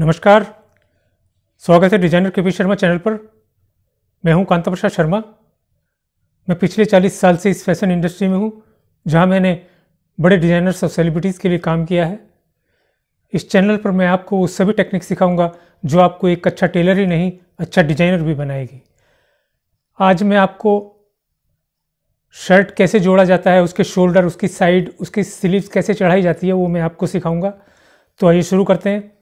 नमस्कार, स्वागत है डिजाइनर के पी शर्मा चैनल पर। मैं हूं कांता प्रसाद शर्मा। मैं पिछले 40 साल से इस फैशन इंडस्ट्री में हूं, जहां मैंने बड़े डिजाइनर्स और सेलिब्रिटीज़ के लिए काम किया है। इस चैनल पर मैं आपको वो सभी टेक्निक सिखाऊंगा जो आपको एक अच्छा टेलर ही नहीं, अच्छा डिजाइनर भी बनाएगी। आज मैं आपको शर्ट कैसे जोड़ा जाता है, उसके शोल्डर, उसकी साइड, उसकी स्लीव्स कैसे चढ़ाई जाती है, वो मैं आपको सिखाऊंगा। तो आइए शुरू करते हैं।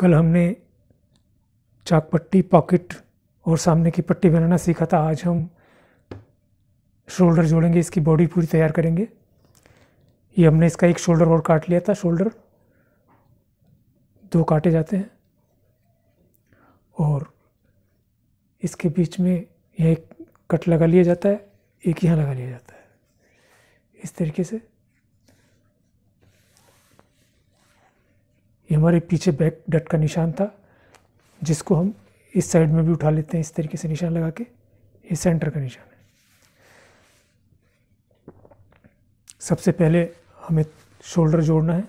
कल हमने चाक पट्टी, पॉकेट और सामने की पट्टी बनाना सीखा था। आज हम शोल्डर जोड़ेंगे, इसकी बॉडी पूरी तैयार करेंगे। ये हमने इसका एक शोल्डर और काट लिया था। शोल्डर दो काटे जाते हैं और इसके बीच में यह एक कट लगा लिया जाता है, एक यहाँ लगा लिया जाता है इस तरीके से। ये हमारे पीछे बैक डट का निशान था, जिसको हम इस साइड में भी उठा लेते हैं इस तरीके से निशान लगा के। ये सेंटर का निशान है। सबसे पहले हमें शोल्डर जोड़ना है।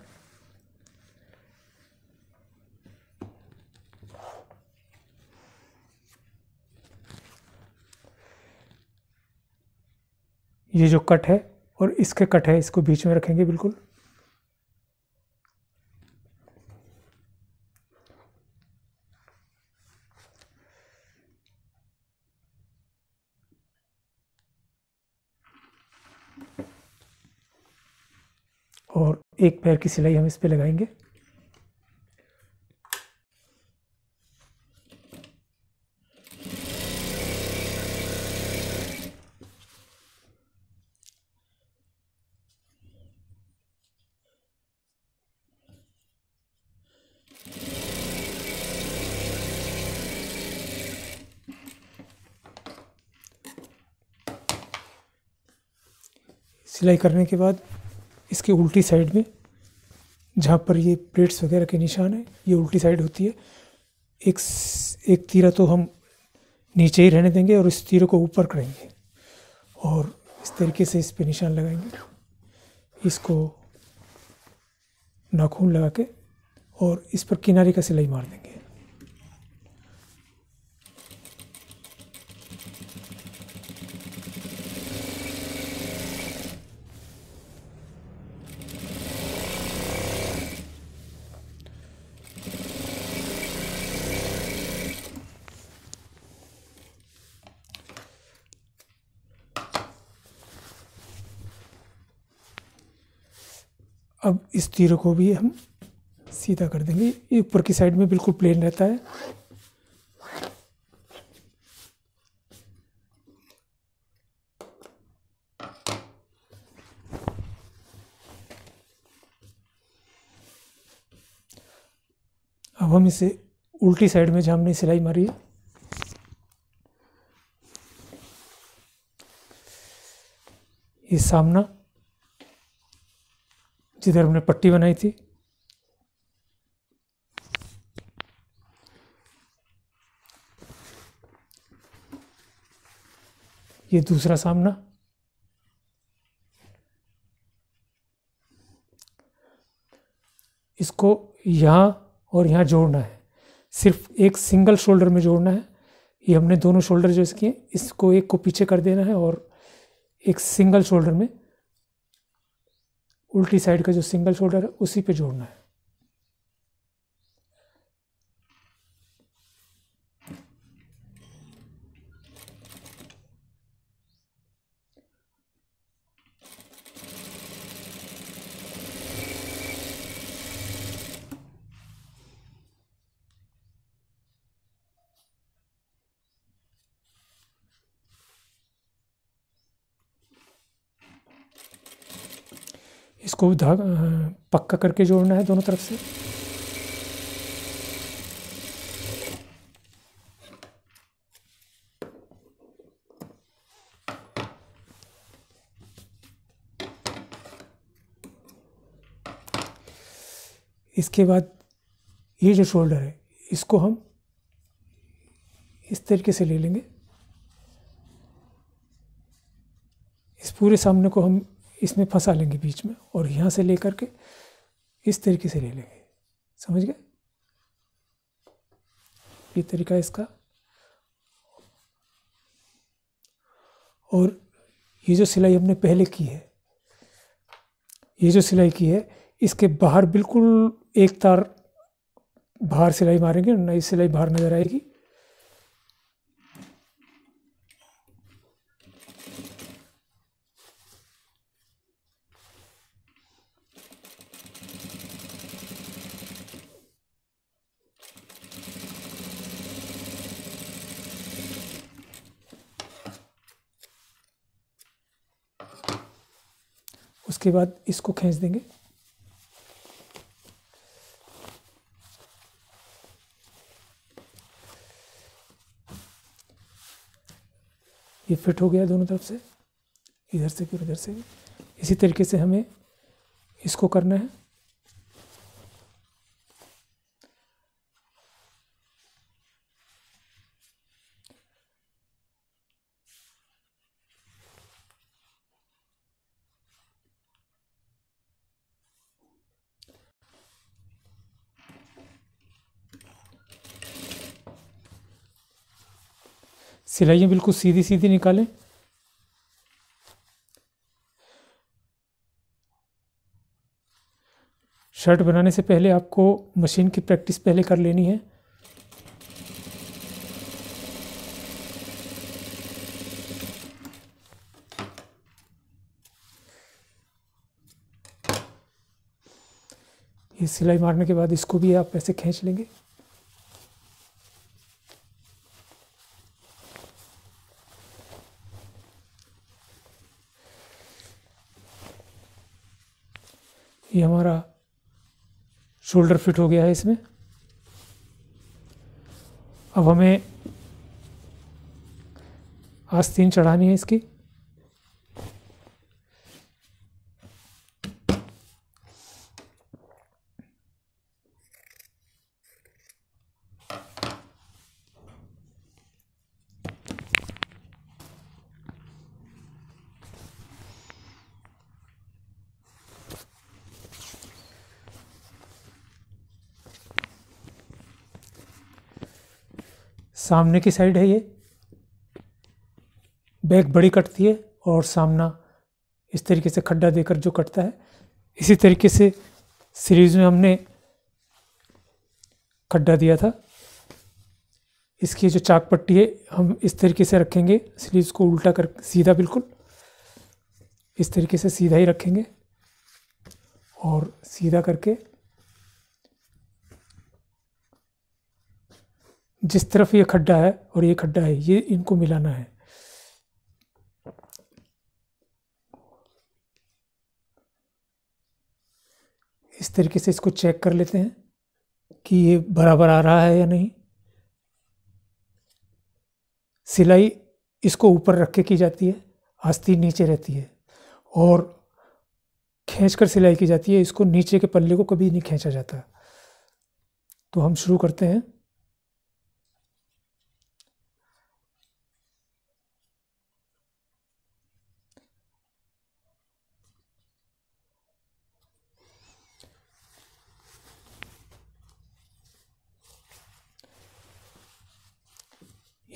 ये जो कट है और इसके कट है, इसको बीच में रखेंगे बिल्कुल। और एक पैर की सिलाई हम इस पे लगाएंगे। सिलाई करने के बाद इसके उल्टी साइड में, जहाँ पर ये प्लेट्स वगैरह के निशान है, ये उल्टी साइड होती है। एक तीरा तो हम नीचे ही रहने देंगे और इस तीरे को ऊपर करेंगे और इस तरीके से इस पे निशान लगाएंगे। इसको नाखून लगा के और इस पर किनारे का सिलाई मार देंगे। अब इस तीर को भी हम सीधा कर देंगे। ये ऊपर की साइड में बिल्कुल प्लेन रहता है। अब हम इसे उल्टी साइड में, जहाँ हमने सिलाई मारी है, ये सामना जिधर हमने पट्टी बनाई थी, ये दूसरा सामना, इसको यहाँ और यहाँ जोड़ना है। सिर्फ एक सिंगल शोल्डर में जोड़ना है। ये हमने दोनों शोल्डर जो इसके, इसको एक को पीछे कर देना है और एक सिंगल शोल्डर में, उल्टी साइड का जो सिंगल शोल्डर है उसी पे जोड़ना है। इसको धागा पक्का करके जोड़ना है दोनों तरफ से। इसके बाद ये जो शोल्डर है इसको हम इस तरीके से ले लेंगे। इस पूरे सामने को हम इसमें फंसा लेंगे बीच में, और यहाँ से लेकर के इस तरीके से ले लेंगे। समझ गए? ये तरीका इसका। और ये जो सिलाई हमने पहले की है, ये जो सिलाई की है इसके बाहर बिल्कुल एक तार बाहर सिलाई मारेंगे, नई सिलाई बाहर नजर आएगी। उसके बाद इसको खींच देंगे। ये फिट हो गया दोनों तरफ से, इधर से भी उधर से भी। इसी तरीके से हमें इसको करना है। सिलाइयाँ बिल्कुल सीधी सीधी निकालें। शर्ट बनाने से पहले आपको मशीन की प्रैक्टिस पहले कर लेनी है। ये सिलाई मारने के बाद इसको भी आप ऐसे खींच लेंगे। ये हमारा शोल्डर फिट हो गया है इसमें। अब हमें आस्तीन चढ़ानी है इसकी। सामने की साइड है ये, बैक बड़ी कटती है और सामना इस तरीके से खड्डा देकर जो कटता है। इसी तरीके से सीरीज़ में हमने खड्डा दिया था। इसकी जो चाक पट्टी है हम इस तरीके से रखेंगे, स्लीव्स को उल्टा कर सीधा, बिल्कुल इस तरीके से सीधा ही रखेंगे और सीधा करके जिस तरफ ये खड्डा है और ये खड्डा है, ये इनको मिलाना है। इस तरीके से इसको चेक कर लेते हैं कि ये बराबर आ रहा है या नहीं। सिलाई इसको ऊपर रख के की जाती है, आस्तीन नीचे रहती है, और खींचकर सिलाई की जाती है। इसको नीचे के पल्ले को कभी नहीं खींचा जाता। तो हम शुरू करते हैं।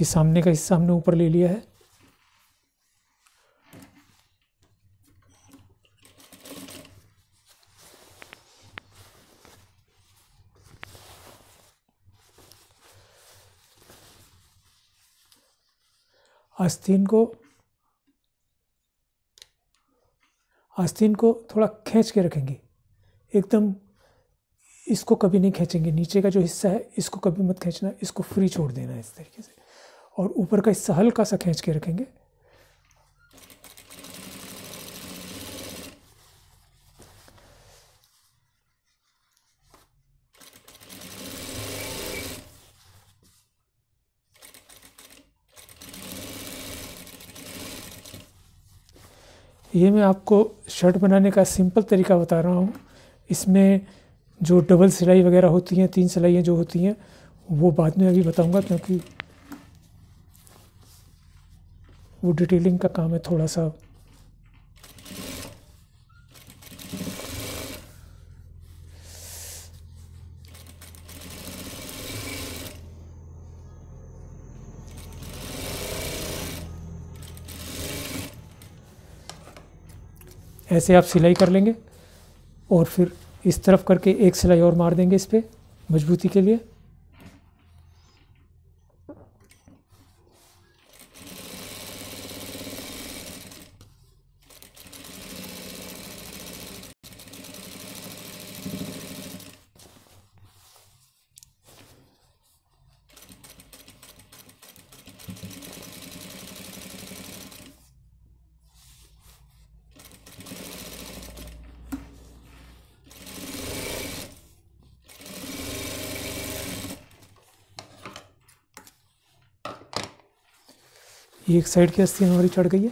ये सामने का हिस्सा हमने ऊपर ले लिया है। आस्तीन को थोड़ा खींच के रखेंगे, एकदम इसको कभी नहीं खींचेंगे। नीचे का जो हिस्सा है इसको कभी मत खींचना, इसको फ्री छोड़ देना इस तरीके से, और ऊपर का हिस्सा हल्का सा खींच के रखेंगे। ये मैं आपको शर्ट बनाने का सिंपल तरीका बता रहा हूँ। इसमें जो डबल सिलाई वगैरह होती हैं, 3 सिलाइयाँ जो होती हैं वो बाद में अभी बताऊंगा, क्योंकि वो डिटेलिंग का काम है थोड़ा सा। ऐसे आप सिलाई कर लेंगे और फिर इस तरफ करके 1 सिलाई और मार देंगे इस पे मजबूती के लिए। एक साइड की अस्सी हमारी चढ़ गई है।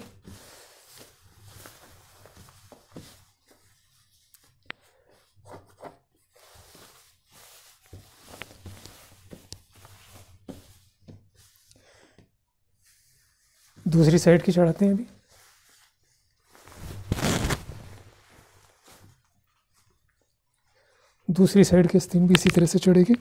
दूसरी साइड की चढ़ाते हैं अभी। दूसरी साइड की अस्सी भी इसी तरह से चढ़ेगी।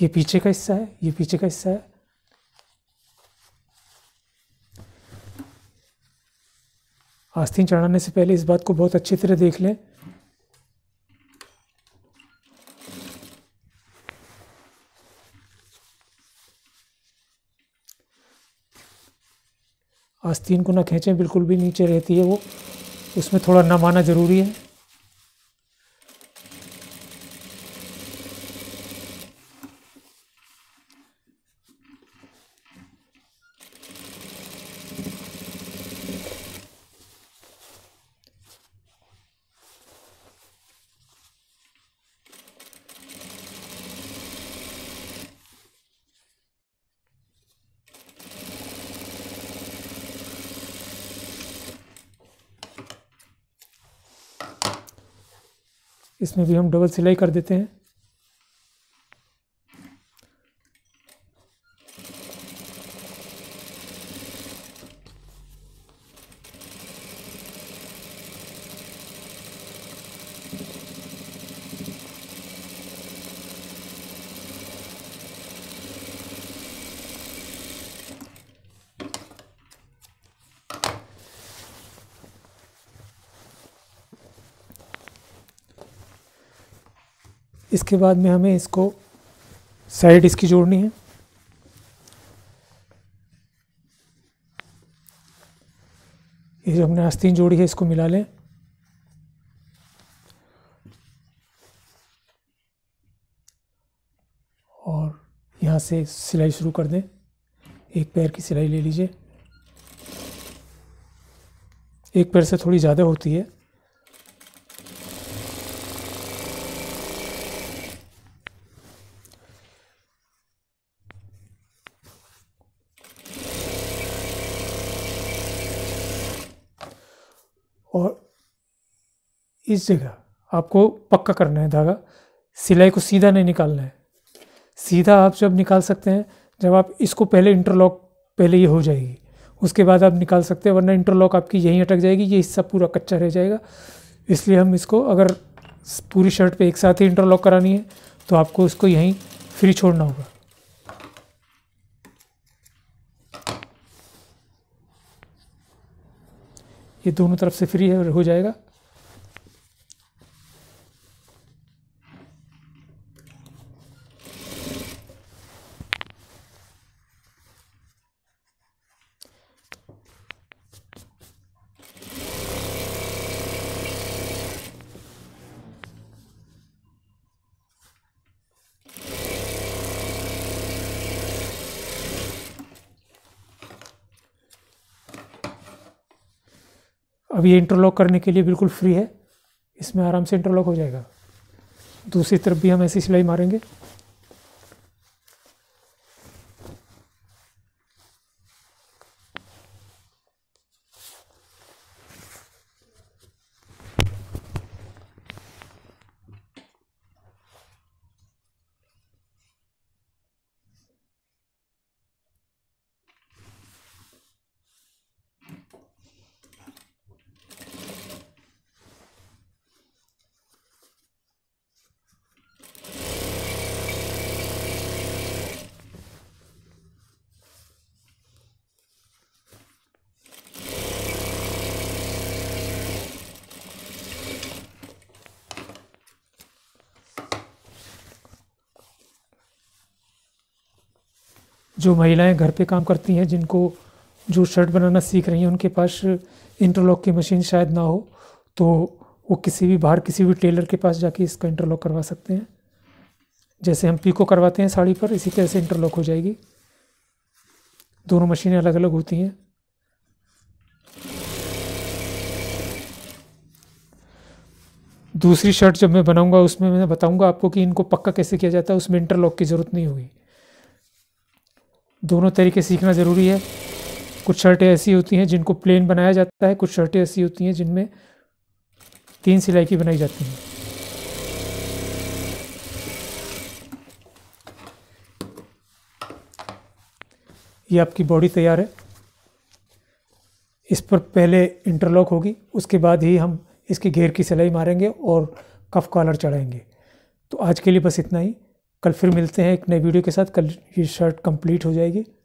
ये पीछे का हिस्सा है, ये पीछे का हिस्सा है। आस्तीन चढ़ाने से पहले इस बात को बहुत अच्छी तरह देख लें आस्तीन को ना खींचें, बिल्कुल भी नीचे रहती है वो, उसमें थोड़ा नमाना जरूरी है। इसमें भी हम डबल सिलाई कर देते हैं। इसके बाद में हमें इसको साइड इसकी जोड़नी है। ये जो हमने आस्तीन जोड़ी है इसको मिला लें। और यहाँ से सिलाई शुरू कर दें। 1 पैर की सिलाई ले लीजिए। 1 पैर से थोड़ी ज़्यादा होती है। और इस जगह आपको पक्का करना है धागा, सिलाई को सीधा नहीं निकालना है। सीधा आप जब निकाल सकते हैं जब आप इसको पहले इंटरलॉक, पहले ये हो जाएगी, उसके बाद आप निकाल सकते हैं, वरना इंटरलॉक आपकी यहीं अटक जाएगी, ये हिस्सा पूरा कच्चा रह जाएगा। इसलिए हम इसको, अगर पूरी शर्ट पे एक साथ ही इंटरलॉक करानी है तो आपको इसको यहीं फ्री छोड़ना होगा। ये दोनों तरफ से फ्री है, हो जाएगा। अब ये इंटरलॉक करने के लिए बिल्कुल फ्री है, इसमें आराम से इंटरलॉक हो जाएगा। दूसरी तरफ भी हम ऐसी सिलाई मारेंगे। जो महिलाएं घर पे काम करती हैं, जिनको जो शर्ट बनाना सीख रही हैं, उनके पास इंटरलॉक की मशीन शायद ना हो, तो वो किसी भी बाहर किसी भी टेलर के पास जाके इसका इंटरलॉक करवा सकते हैं। जैसे हम पीको करवाते हैं साड़ी पर, इसी तरह से इंटरलॉक हो जाएगी। दोनों मशीनें अलग अलग होती हैं। दूसरी शर्ट जब मैं बनाऊँगा उसमें मैं बताऊँगा आपको कि इनको पक्का कैसे किया जाता है, उसमें इंटरलॉक की ज़रूरत नहीं होगी। दोनों तरीके सीखना ज़रूरी है। कुछ शर्टें ऐसी होती हैं जिनको प्लेन बनाया जाता है, कुछ शर्टें ऐसी होती हैं जिनमें 3 सिलाई की बनाई जाती हैं। ये आपकी बॉडी तैयार है। इस पर पहले इंटरलॉक होगी, उसके बाद ही हम इसके घेर की सिलाई मारेंगे और कफ कॉलर चढ़ाएंगे। तो आज के लिए बस इतना ही। कल फिर मिलते हैं एक नई वीडियो के साथ। कल ये शर्ट कंप्लीट हो जाएगी।